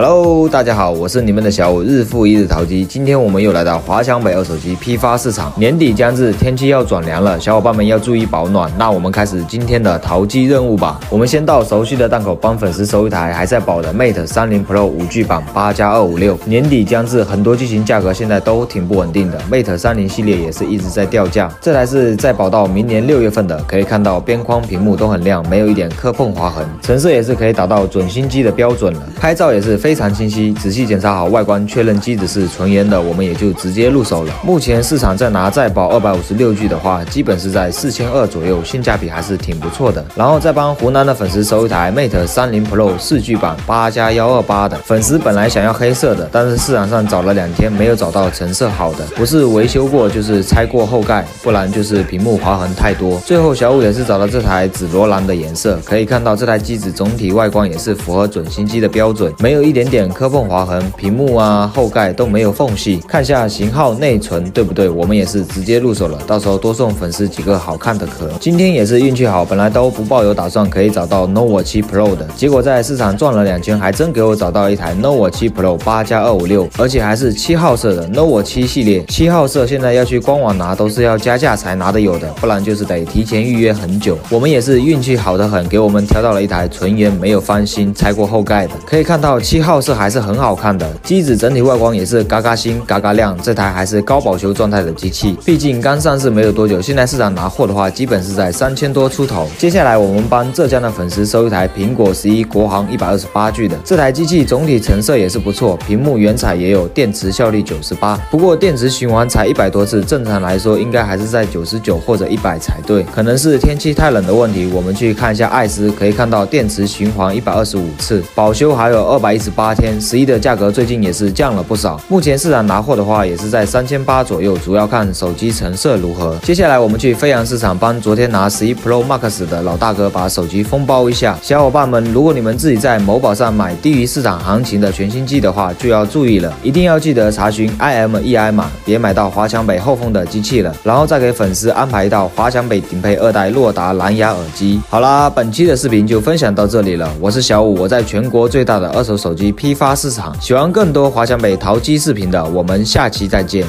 Hello， 大家好，我是你们的小五，日复一日淘机。今天我们又来到华强北二手机批发市场。年底将至，天气要转凉了，小伙伴们要注意保暖。那我们开始今天的淘机任务吧。我们先到熟悉的档口帮粉丝收一台还在保的 Mate 30 Pro 5G 版8+256。年底将至，很多机型价格现在都挺不稳定的。Mate 30系列也是一直在掉价。这台是在保到明年6月份的，可以看到边框屏幕都很亮，没有一点磕碰划痕，成色也是可以达到准新机的标准了，拍照也是非常清晰，仔细检查好外观，确认机子是纯烟的，我们也就直接入手了。目前市场在拿再保256G 的话，基本是在4200左右，性价比还是挺不错的。然后再帮湖南的粉丝收一台 Mate 30 Pro 4G 版8+128的，粉丝本来想要黑色的，但是市场上找了2天没有找到成色好的，不是维修过就是拆过后盖，不然就是屏幕划痕太多。最后小五也是找到这台紫罗兰的颜色，可以看到这台机子总体外观也是符合准新机的标准，没有一点磕碰划痕，屏幕啊后盖都没有缝隙。看下型号内存对不对，我们也是直接入手了，到时候多送粉丝几个好看的壳。今天也是运气好，本来都不抱有打算可以找到 Nova 7 Pro 的，结果在市场转了2圈，还真给我找到一台 Nova 7 Pro 8+256，而且还是7号色的 Nova 7系列。7号色现在要去官网拿都是要加价才拿得有的，不然就是得提前预约很久。我们也是运气好得很，给我们挑到了一台纯颜没有翻新拆过后盖的，可以看到7号色还是很好看的，机子整体外观也是嘎嘎新嘎嘎亮，这台还是高保修状态的机器，毕竟刚上市没有多久。现在市场拿货的话，基本是在3000多出头。接下来我们帮浙江的粉丝收一台苹果11国行128G 的，这台机器总体成色也是不错，屏幕原彩也有，电池效率98%，不过电池循环才100多次，正常来说应该还是在99或者100才对，可能是天气太冷的问题。我们去看一下爱思，可以看到电池循环125次，保修还有218天。11的价格最近也是降了不少，目前市场拿货的话也是在3800左右，主要看手机成色如何。接下来我们去飞扬市场帮昨天拿11 Pro Max 的老大哥把手机封包一下。小伙伴们，如果你们自己在某宝上买低于市场行情的全新机的话，就要注意了，一定要记得查询 IMEI 码，别买到华强北后锋的机器了。然后再给粉丝安排一套华强北顶配2代洛达蓝牙耳机。好啦，本期的视频就分享到这里了，我是小五，我在全国最大的二手手机批发市场。喜欢更多华强北淘机视频的，我们下期再见。